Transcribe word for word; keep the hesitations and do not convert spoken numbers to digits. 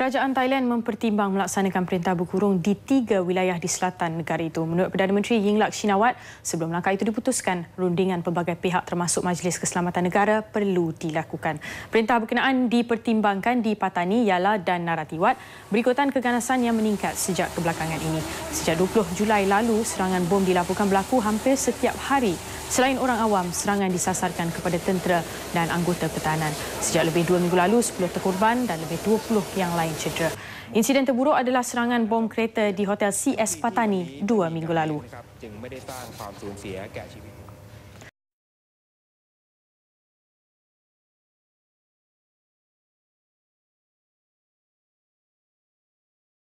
Kerajaan Thailand mempertimbang melaksanakan perintah berkurung di tiga wilayah di selatan negara itu. Menurut Perdana Menteri Yingluck Shinawatra, sebelum langkah itu diputuskan, rundingan pelbagai pihak termasuk Majlis Keselamatan Negara perlu dilakukan. Perintah berkenaan dipertimbangkan di Patani, Yala dan Narathiwat berikutan keganasan yang meningkat sejak kebelakangan ini. Sejak dua puluh Julai lalu, serangan bom dilaporkan berlaku hampir setiap hari. Selain orang awam, serangan disasarkan kepada tentera dan anggota pertahanan. Sejak lebih dua minggu lalu, sepuluh terkorban dan lebih dua puluh yang lain cedera. Insiden terburuk adalah serangan bom kereta di Hotel C S Patani dua minggu lalu.